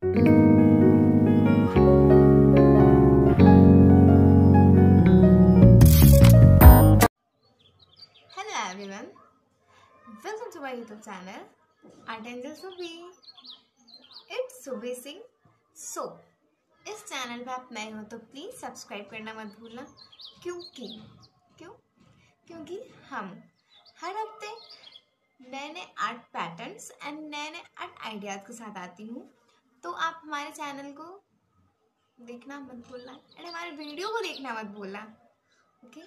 Hello everyone, welcome to my YouTube channel Art Angel subhi. It's Sube Singh. So इस channel पे आप नए हो तो प्लीज़ सब्सक्राइब करना मत भूलना, क्योंकि हम हर हफ्ते नए नए आर्ट पैटर्न्स एंड नए नए आर्ट आइडियाज़ के साथ आती हूँ। तो आप हमारे चैनल को देखना मत भूलना एंड हमारे वीडियो को देखना मत भूलना। ओके,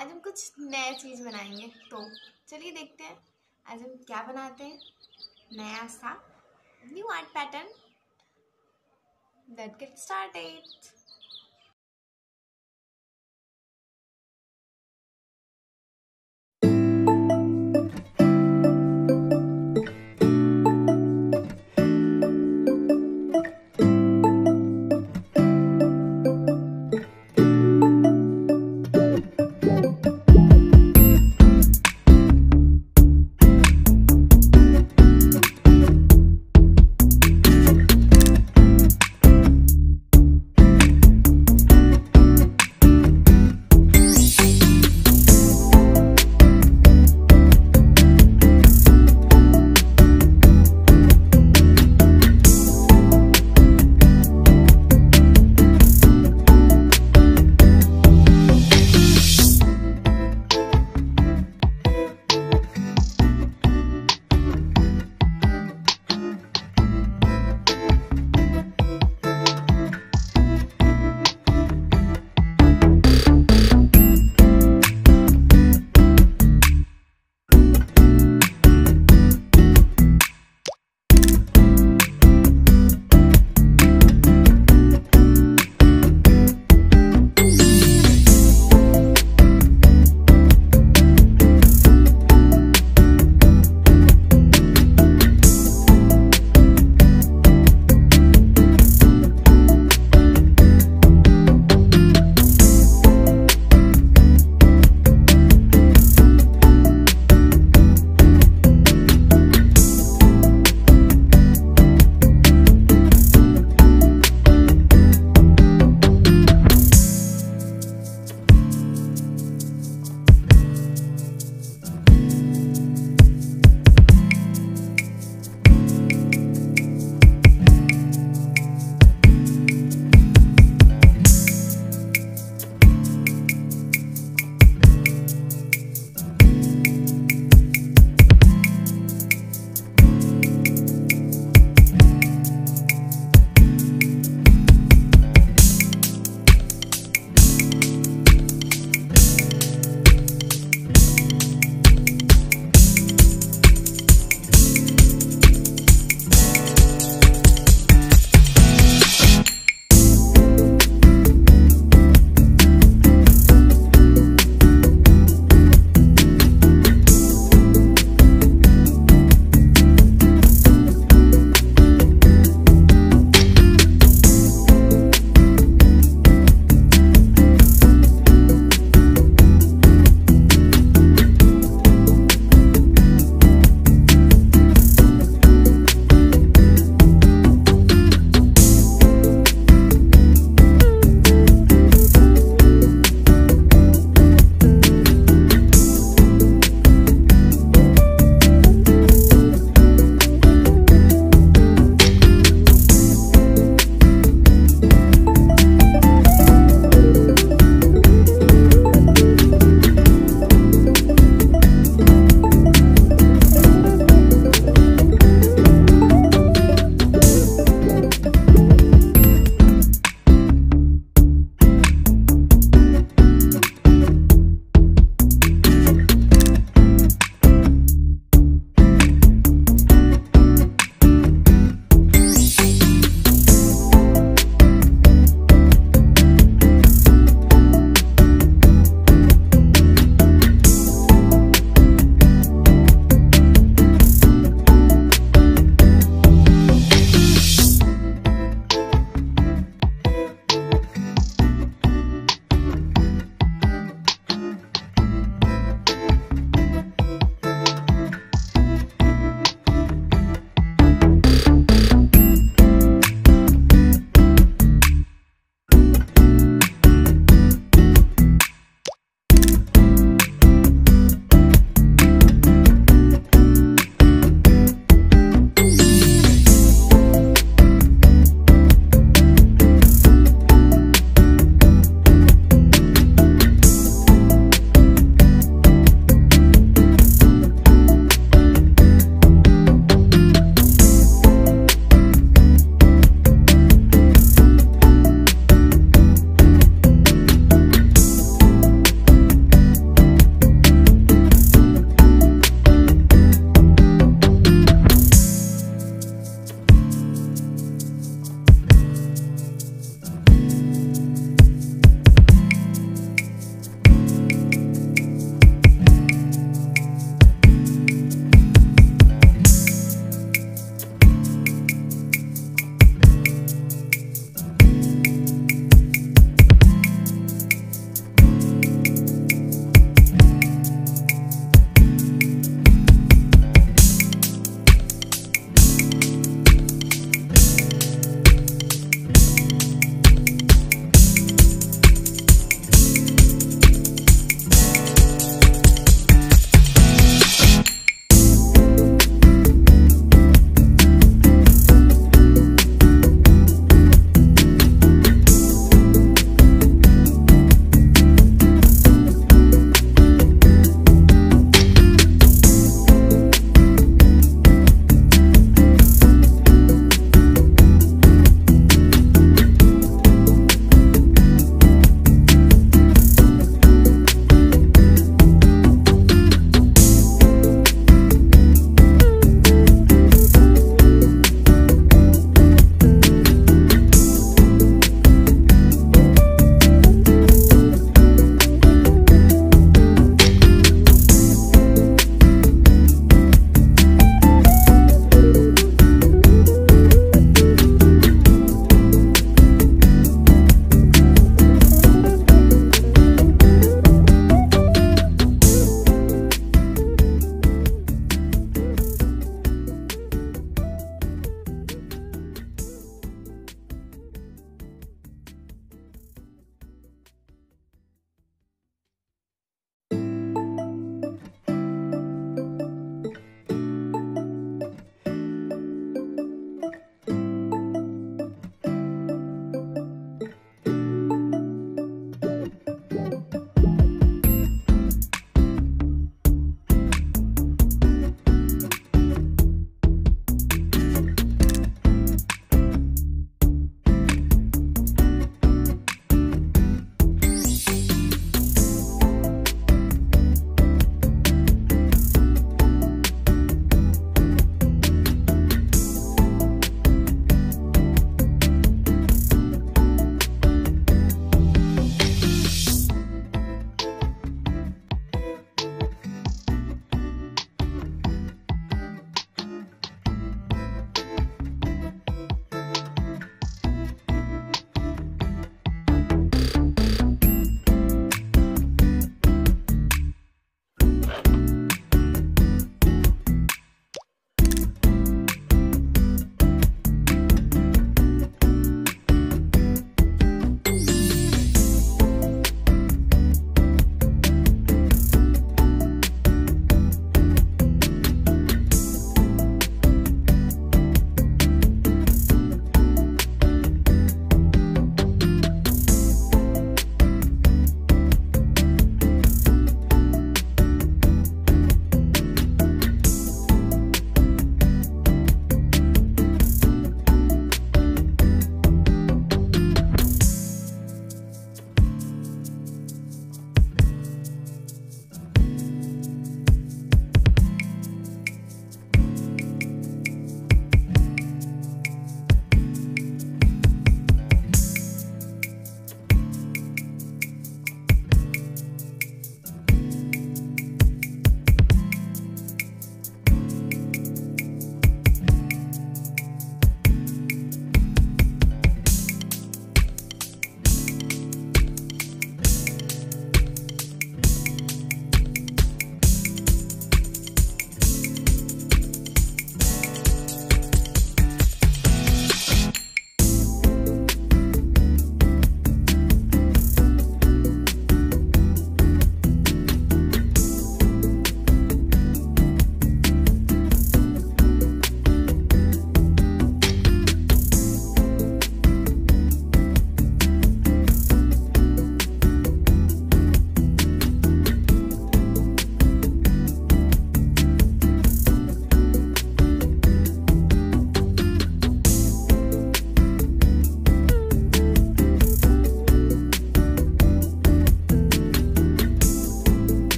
आज हम कुछ नया चीज़ बनाएंगे, तो चलिए देखते हैं आज हम क्या बनाते हैं। नया सा new art pattern. Let's get started.